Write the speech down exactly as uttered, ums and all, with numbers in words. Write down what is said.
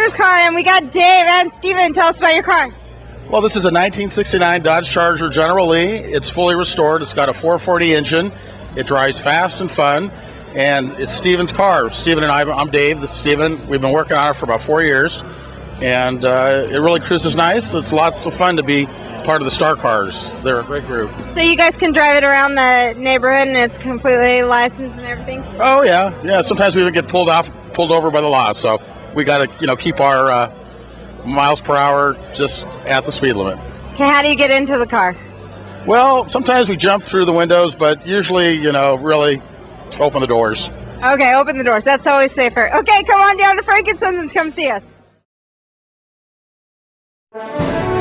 brother's car, and we got Dave and Steven. Tell us about your car. Well, this is a nineteen sixty-nine Dodge Charger General Lee. It's fully restored. It's got a four forty engine. It drives fast and fun, and it's Steven's car. Steven and I, I'm Dave, this is Steven. We've been working on it for about four years, and uh, it really cruises nice. It's lots of fun to be part of the Star Cars. They're a great group. So you guys can drive it around the neighborhood, and it's completely licensed and everything? Oh, yeah. Yeah, sometimes we even get pulled off, pulled over by the law, so we got to, you know, keep our uh, miles per hour just at the speed limit. Okay, how do you get into the car? Well, sometimes we jump through the windows, but usually, you know, really open the doors. Okay, open the doors. That's always safer. Okay, come on down to Frank and Sons and come see us.